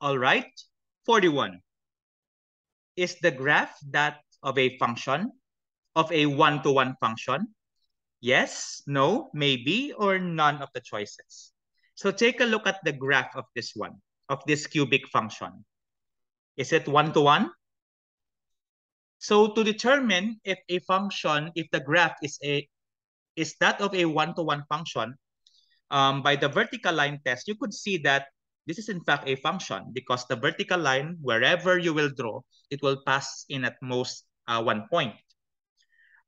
All right. 41. Is the graph that of a function, of a one-to-one function? Yes, no, maybe, or none of the choices. So take a look at the graph of this one, of this cubic function. Is it one-to-one? So to determine if a function, if the graph is that of a one-to-one function, by the vertical line test, you could see that this is in fact a function because the vertical line, wherever you will draw, it will pass in at most 1 point.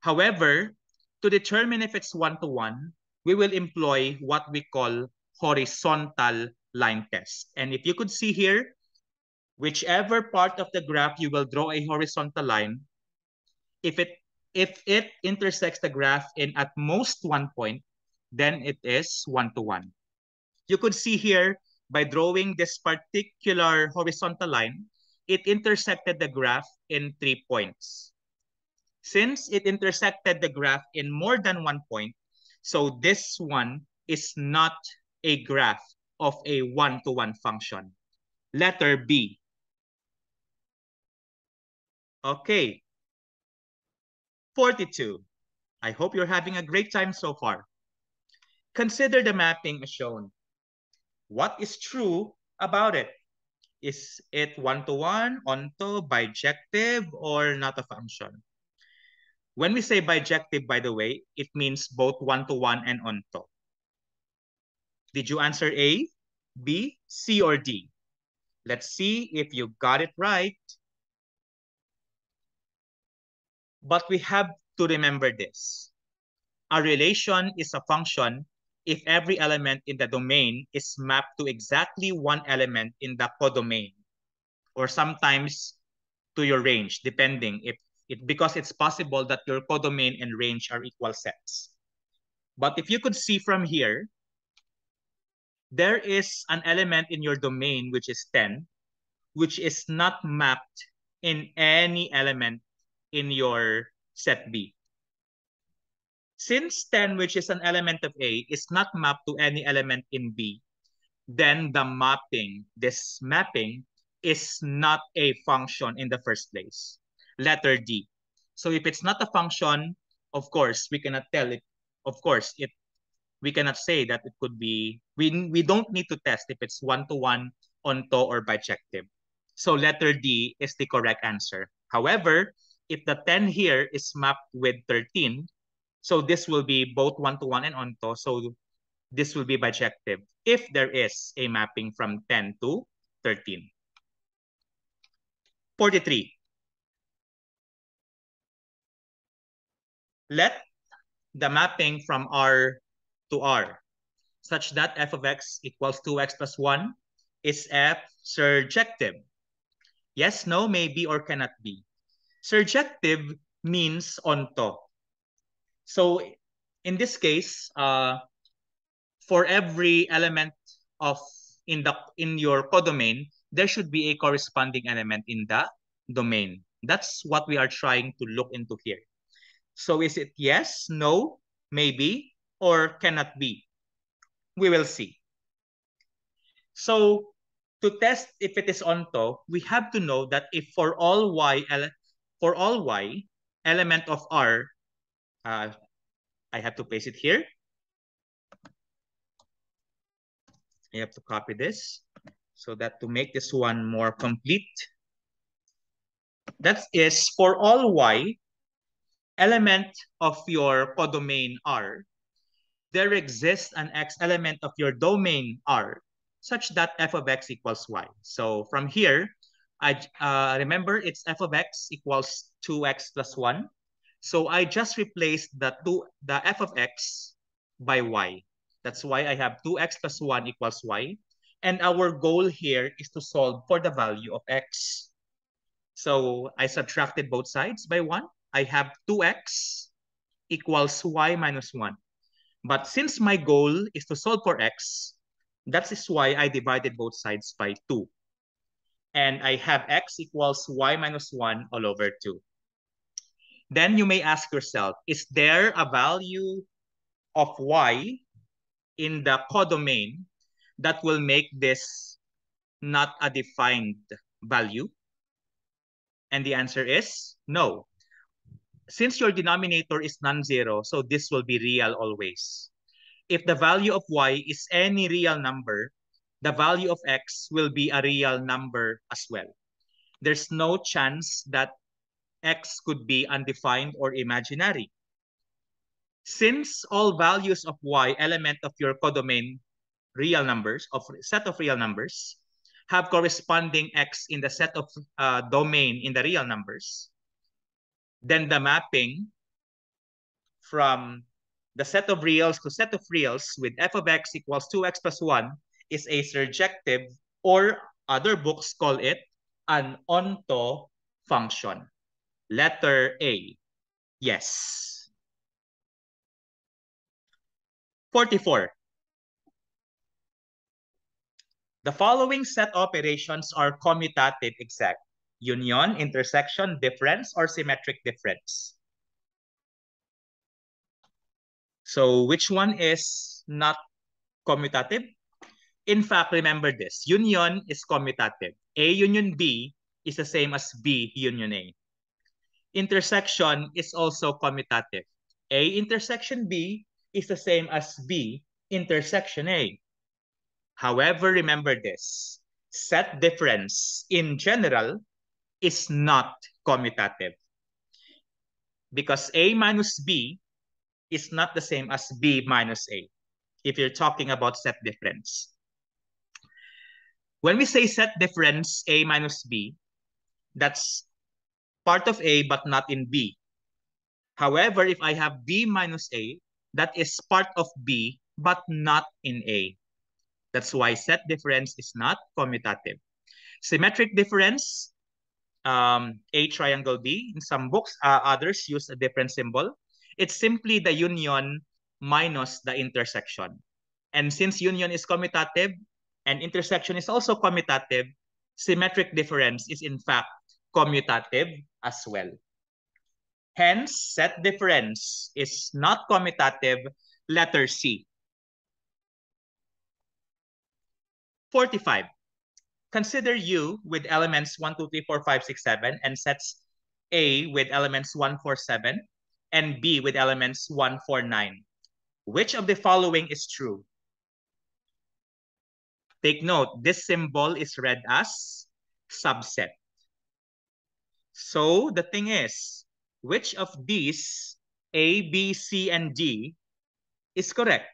However, to determine if it's one-to-one, we will employ what we call horizontal line test. And if you could see here, whichever part of the graph you will draw a horizontal line, if it intersects the graph in at most 1 point, then it is one-to-one. You could see here, by drawing this particular horizontal line, it intersected the graph in 3 points. Since it intersected the graph in more than 1 point, so this one is not a graph of a one-to-one function. Letter B. Okay. 42. I hope you're having a great time so far. Consider the mapping as shown. What is true about it? Is it one-to-one, onto, bijective, or not a function? When we say bijective, by the way, it means both one-to-one and onto. Did you answer A, B, C, or D? Let's see if you got it right. But we have to remember this. A relation is a function if every element in the domain is mapped to exactly one element in the codomain, or sometimes to your range, depending if it, because it's possible that your codomain and range are equal sets. But if you could see from here, there is an element in your domain, which is 10, which is not mapped in any element in your set B. Since 10, which is an element of A, is not mapped to any element in B, then the mapping, this mapping, is not a function in the first place. Letter D. So if it's not a function, of course, we cannot tell it. Of course, it we cannot say that it could be, we don't need to test if it's one-to-one, onto, or bijective. So letter D is the correct answer. However, if the 10 here is mapped with 13, so this will be both one-to-one and onto, so this will be bijective if there is a mapping from 10 to 13. 43. Let the mapping from R to R, such that f of x equals 2x plus 1 is f surjective? Yes, no, maybe, or cannot be. Surjective means onto. So in this case, for every element of in your codomain, there should be a corresponding element in the domain. That's what we are trying to look into here. So is it yes, no, maybe, or cannot be? We will see. So to test if it is onto, we have to know that if for all y, element of R, I have to place it here. I have to copy this so that to make this one more complete. That is, for all y, element of your codomain R, there exists an x element of your domain R such that f of x equals y. So from here, remember it's f of x equals 2x plus 1. So I just replaced the f of x by y. That's why I have 2x plus 1 equals y. And our goal here is to solve for the value of x. So I subtracted both sides by 1. I have 2x equals y minus 1. But since my goal is to solve for x, that is why I divided both sides by 2. And I have x equals y minus 1 all over 2. Then you may ask yourself, is there a value of y in the codomain that will make this not a defined value? And the answer is no. Since your denominator is non-zero, so this will be real always. If the value of y is any real number, the value of x will be a real number as well. There's no chance that x could be undefined or imaginary. Since all values of y, element of your codomain, real numbers, of set of real numbers, have corresponding x in the set of domain in the real numbers, then the mapping from the set of reals to set of reals with f of x equals 2x plus 1 is surjective, or other books call it an onto function. Letter A, yes. 44. The following set operations are commutative exact: union, intersection, difference, or symmetric difference. So which one is not commutative? In fact, remember this. Union is commutative. A union B is the same as B union A. Intersection is also commutative. A intersection B is the same as B intersection A. However, remember this. Set difference in general is not commutative, because A minus B is not the same as B minus A if you're talking about set difference. When we say set difference A minus B, that's part of A but not in B. However, if I have B minus A, that is part of B but not in A. That's why set difference is not commutative. Symmetric difference, A triangle B. In some books, others use a different symbol. It's simply the union minus the intersection. And since union is commutative and intersection is also commutative, symmetric difference is in fact commutative as well. Hence, set difference is not commutative. Letter C. 45. Consider U with elements 1, 2, 3, 4, 5, 6, 7, and sets A with elements 1, 4, 7, and B with elements 1, 4, 9. Which of the following is true? Take note, this symbol is read as subset. So the thing is, which of these A, B, C, and D is correct?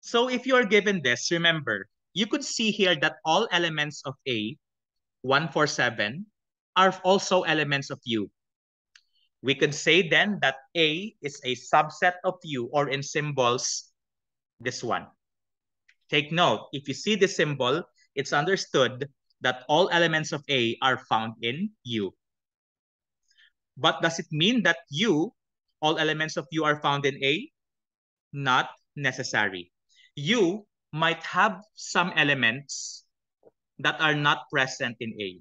So if you are given this, remember, you could see here that all elements of A, 1, 4, 7, are also elements of U. We can say then that A is a subset of U, or in symbols, this one. Take note, if you see this symbol, it's understood that all elements of A are found in U. But does it mean that U, all elements of U are found in A? Not necessary. U might have some elements that are not present in A.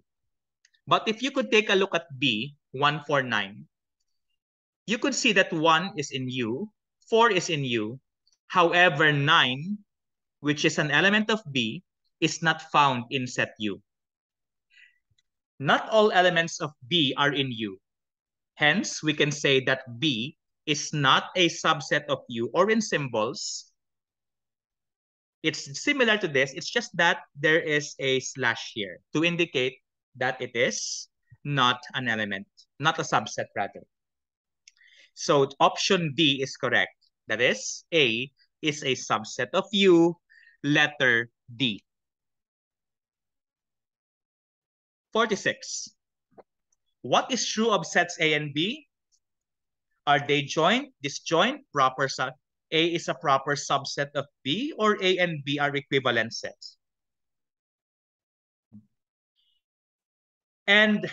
But if you could take a look at B, 1, 4, 9, you could see that 1 is in U, 4 is in U. However, 9, which is an element of B, is not found in set U. Not all elements of B are in U. Hence, we can say that B is not a subset of U, or in symbols, it's similar to this. It's just that there is a slash here to indicate that it is not an element, not a subset rather. So option D is correct. That is, A is a subset of U. Letter D. 46. What is true of sets A and B? Are they joint, disjoint, proper set? A is a proper subset of B, or A and B are equivalent sets? And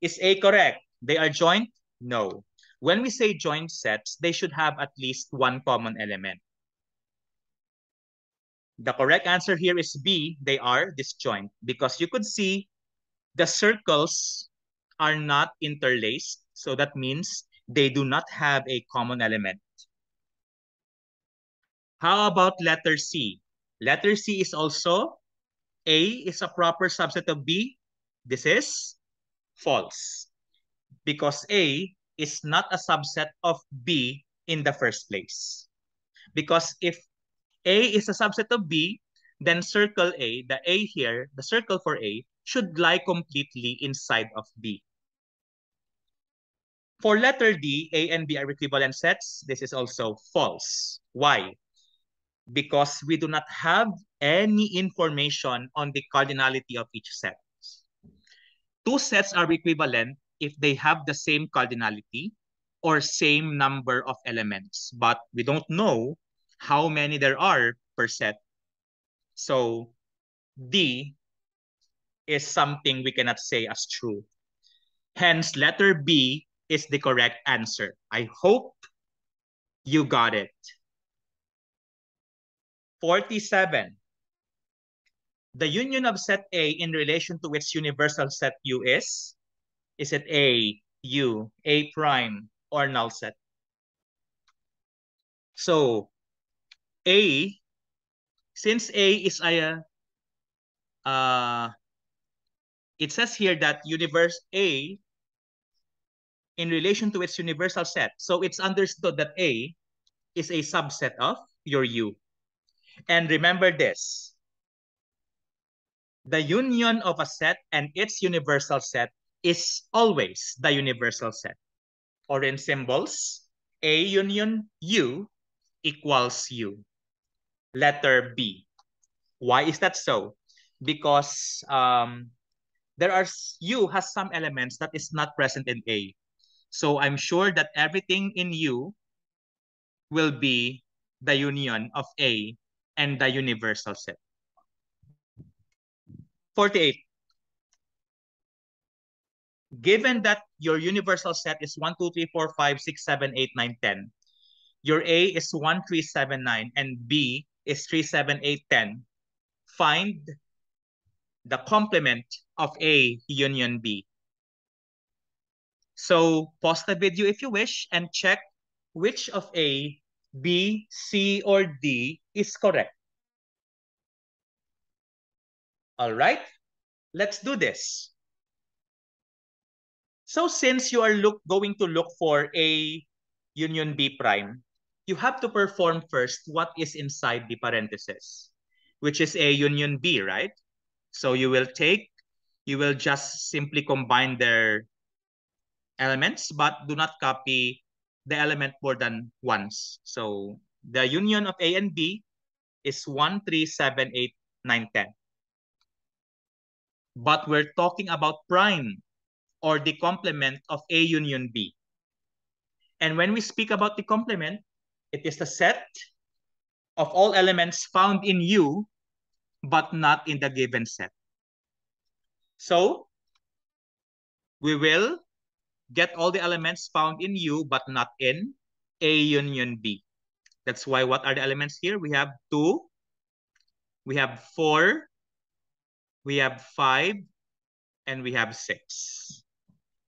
is A correct? They are joint? No. When we say joint sets, they should have at least one common element. The correct answer here is B. They are disjoint, because you could see the circles are not interlaced. So that means they do not have a common element. How about letter C? Letter C is also A is a proper subset of B. This is false because A is not a subset of B in the first place. Because if A is a subset of B, then circle A, the A here, the circle for A, should lie completely inside of B. For letter D, A and B are equivalent sets. This is also false. Why? Because we do not have any information on the cardinality of each set. Two sets are equivalent if they have the same cardinality or same number of elements, but we don't know how many there are per set. So D is something we cannot say as true. Hence, letter B is the correct answer. I hope you got it. 47. The union of set A in relation to its universal set U is it A, U, A prime, or null set? So A, since A is a, it says here that universe A in relation to its universal set. So it's understood that A is a subset of your U. And remember this, the union of a set and its universal set is always the universal set. Or in symbols, A union U equals U. Letter B. Why is that so? Because there are, U has some elements that is not present in A. So I'm sure that everything in U will be the union of A and the universal set. 48. Given that your universal set is 1, 2, 3, 4, 5, 6, 7, 8, 9, 10, your A is 1, 3, 7, 9, and B is 3, 7, 8, 10, find the complement of A union B. So pause the video if you wish and check which of A, B, C, or D is correct. All right, let's do this. So since you are going to look for A union B prime, you have to perform first what is inside the parentheses, which is A union B, right? So you will just simply combine their elements, but do not copy the element more than once. So the union of A and B is 1, 3, 7, 8, 9, 10. But we're talking about prime or the complement of A union B. And when we speak about the complement, it is the set of all elements found in U, but not in the given set. So we will get all the elements found in U, but not in A union B. That's why what are the elements here? We have 2, we have 4, we have 5, and we have 6.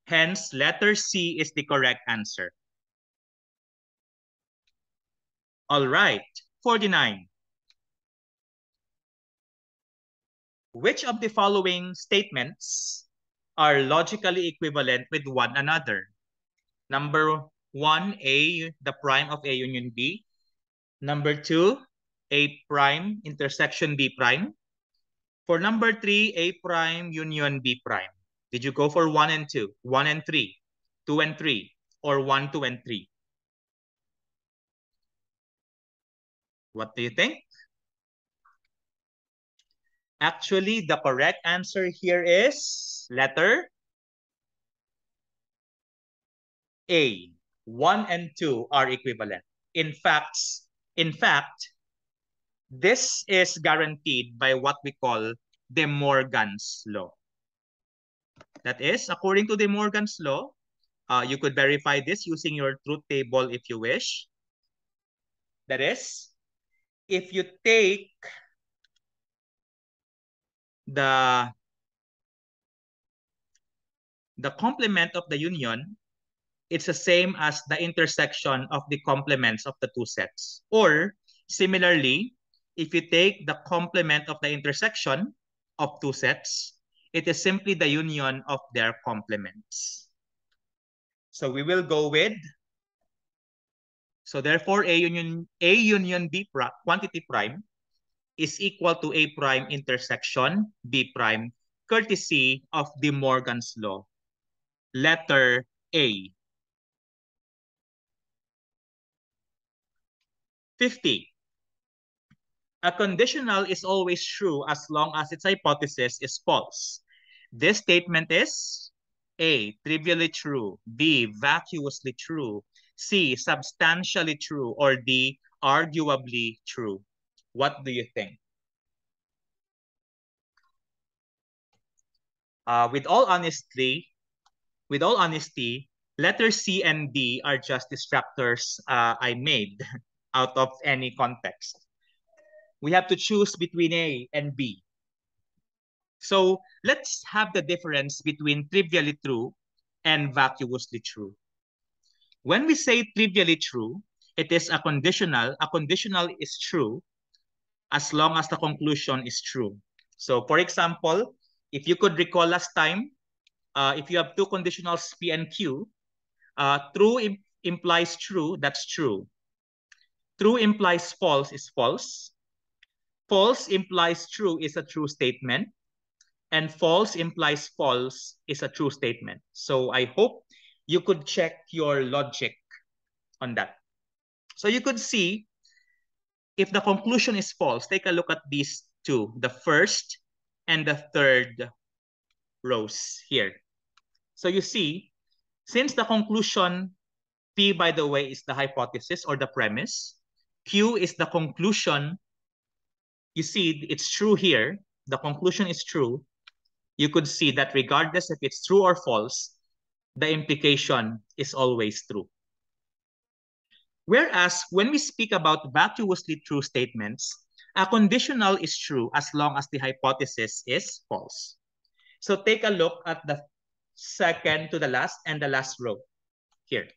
Hence, letter C is the correct answer. All right, 49. Which of the following statements are logically equivalent with one another? Number 1, A, the prime of A union B. Number 2, A prime intersection B prime. For number 3, A prime union B prime. Did you go for 1 and 2, 1 and 3, 2 and 3, or 1, 2, and 3? What do you think? Actually, the correct answer here is letter A. 1 and 2 are equivalent. In fact, this is guaranteed by what we call De Morgan's law. That is, according to De Morgan's law, you could verify this using your truth table if you wish. That is, if you take the complement of the union, it's the same as the intersection of the complements of the two sets. Or similarly, if you take the complement of the intersection of two sets, it is simply the union of their complements. So we will go with, so therefore A union B prime, quantity prime, is equal to A prime intersection B prime, courtesy of De Morgan's law. Letter A. 50. A conditional is always true as long as its hypothesis is false. This statement is A, trivially true, B, vacuously true, C, substantially true, or D, arguably true. What do you think? With all honesty, letter C and D are just distractors I made out of any context. We have to choose between A and B. So let's have the difference between trivially true and vacuously true. When we say trivially true, it is a conditional. A conditional is true as long as the conclusion is true. So for example, if you could recall last time, if you have two conditionals P and Q, true implies true, that's true. True implies false is false. False implies true is a true statement. And false implies false is a true statement. So I hope you could check your logic on that. So you could see if the conclusion is false, take a look at these two, the first and the third rows here. So you see, since the conclusion, P, by the way, is the hypothesis or the premise, Q is the conclusion. You see, it's true here. The conclusion is true. You could see that regardless if it's true or false, the implication is always true. Whereas when we speak about vacuously true statements, a conditional is true as long as the hypothesis is false. So take a look at the second to the last and the last row here.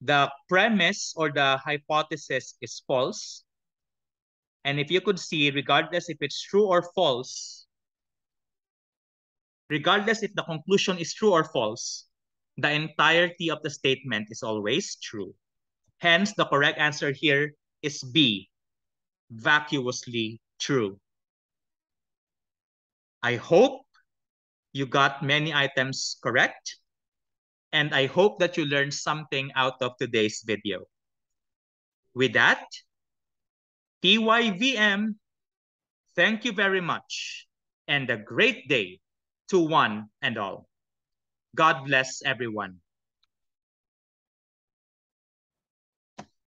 The premise or the hypothesis is false. And if you could see, regardless if it's true or false, regardless if the conclusion is true or false, the entirety of the statement is always true. Hence, the correct answer here is B, vacuously true. I hope you got many items correct, and I hope that you learned something out of today's video. With that, PYVM, thank you very much, and a great day to one and all. God bless everyone.